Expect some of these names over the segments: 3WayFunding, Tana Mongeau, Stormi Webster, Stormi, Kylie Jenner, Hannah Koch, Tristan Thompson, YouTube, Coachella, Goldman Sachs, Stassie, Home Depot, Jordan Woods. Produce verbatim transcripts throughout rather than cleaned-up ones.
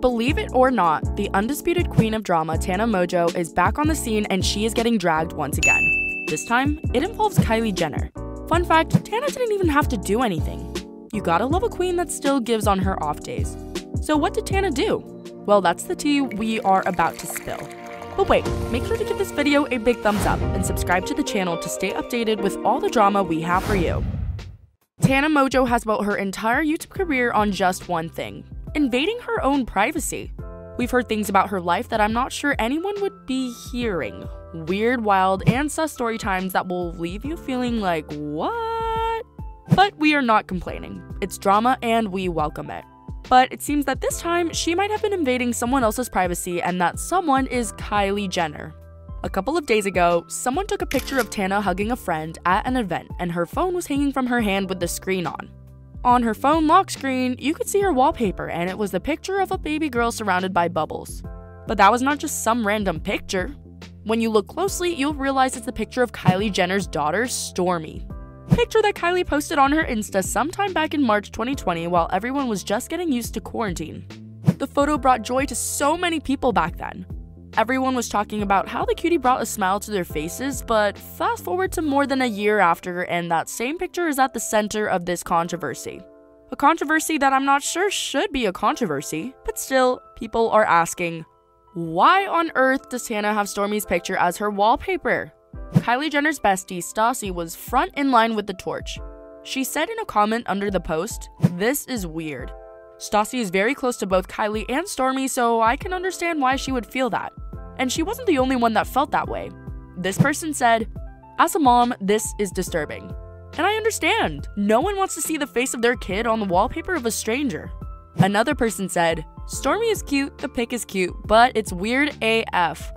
Believe it or not, the undisputed queen of drama, Tana Mongeau, is back on the scene and she is getting dragged once again. This time, it involves Kylie Jenner. Fun fact, Tana didn't even have to do anything. You gotta love a queen that still gives on her off days. So what did Tana do? Well, that's the tea we are about to spill. But wait, make sure to give this video a big thumbs up and subscribe to the channel to stay updated with all the drama we have for you. Tana Mongeau has built her entire YouTube career on just one thing: invading her own privacy. We've heard things about her life that I'm not sure anyone would be hearing. Weird, wild, and sus story times that will leave you feeling like, what? But we are not complaining. It's drama and we welcome it. But it seems that this time, she might have been invading someone else's privacy, and that someone is Kylie Jenner. A couple of days ago, someone took a picture of Tana hugging a friend at an event, and her phone was hanging from her hand with the screen on. On her phone lock screen, you could see her wallpaper, and it was the picture of a baby girl surrounded by bubbles. But that was not just some random picture. When you look closely, you'll realize it's the picture of Kylie Jenner's daughter, Stormi. Picture that Kylie posted on her Insta sometime back in March twenty twenty while everyone was just getting used to quarantine. The photo brought joy to so many people back then. Everyone was talking about how the cutie brought a smile to their faces, but fast forward to more than a year after, and that same picture is at the center of this controversy. A controversy that I'm not sure should be a controversy, but still, people are asking, why on earth does Tana have Stormi's picture as her wallpaper? Kylie Jenner's bestie, Stassie, was front in line with the torch. She said in a comment under the post, "This is weird." Stassie is very close to both Kylie and Stormi, so I can understand why she would feel that. And she wasn't the only one that felt that way. This person said, "As a mom, this is disturbing." And I understand. No one wants to see the face of their kid on the wallpaper of a stranger. Another person said, "Stormi is cute, the pic is cute, but it's weird A F."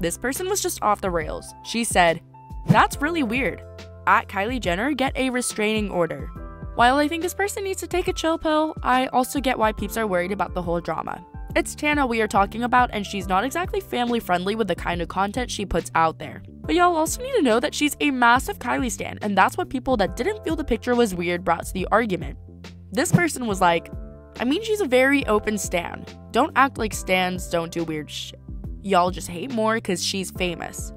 This person was just off the rails. She said, "That's really weird. At Kylie Jenner, get a restraining order." While I think this person needs to take a chill pill, I also get why peeps are worried about the whole drama. It's Tana we are talking about, and she's not exactly family friendly with the kind of content she puts out there. But y'all also need to know that she's a massive Kylie stan, and that's what people that didn't feel the picture was weird brought to the argument. This person was like, "I mean, she's a very open stan. Don't act like stans don't do weird shit. Y'all just hate more because she's famous."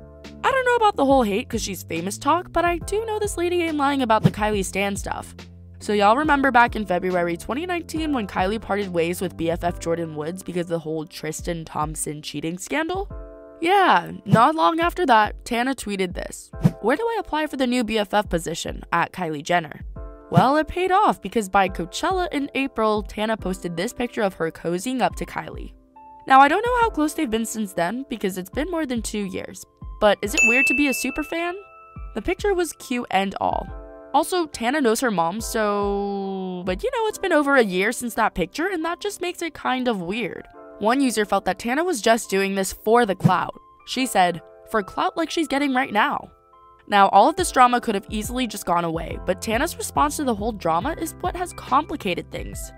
I don't know about the whole hate because she's famous talk, but I do know this lady ain't lying about the Kylie stan stuff. So y'all remember back in February twenty nineteen when Kylie parted ways with B F F Jordan Woods because of the whole Tristan Thompson cheating scandal? Yeah, not long after that, Tana tweeted this: "Where do I apply for the new B F F position at Kylie Jenner?" Well, it paid off because by Coachella in April, Tana posted this picture of her cozying up to Kylie. Now, I don't know how close they've been since then because it's been more than two years, but is it weird to be a super fan? The picture was cute and all. Also, Tana knows her mom, so... But you know, it's been over a year since that picture, and that just makes it kind of weird. One user felt that Tana was just doing this for the clout. She said, "For clout like she's getting right now." Now, all of this drama could have easily just gone away, but Tana's response to the whole drama is what has complicated things.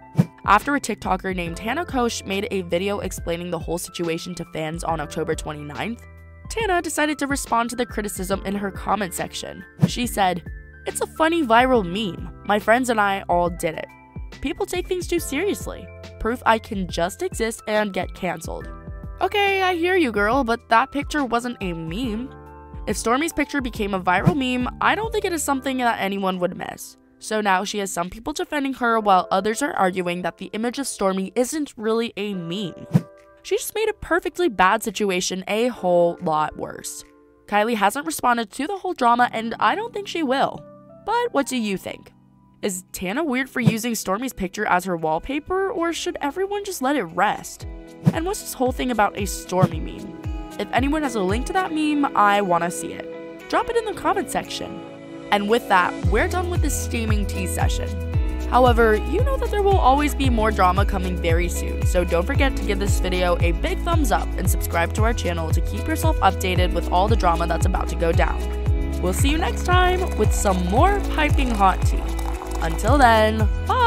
After a TikToker named Hannah Koch made a video explaining the whole situation to fans on October twenty-ninth, Tana decided to respond to the criticism in her comment section. She said, "It's a funny viral meme. My friends and I all did it. People take things too seriously. Proof I can just exist and get cancelled." Okay, I hear you, girl, but that picture wasn't a meme. If Stormi's picture became a viral meme, I don't think it is something that anyone would miss. So now she has some people defending her while others are arguing that the image of Stormi isn't really a meme. She just made a perfectly bad situation a whole lot worse. Kylie hasn't responded to the whole drama, and I don't think she will. But what do you think? Is Tana weird for using Stormi's picture as her wallpaper, or should everyone just let it rest? And what's this whole thing about a Stormi meme? If anyone has a link to that meme, I want to see it. Drop it in the comment section. And with that, we're done with this steaming tea session. However, you know that there will always be more drama coming very soon, so don't forget to give this video a big thumbs up and subscribe to our channel to keep yourself updated with all the drama that's about to go down. We'll see you next time with some more piping hot tea. Until then, bye!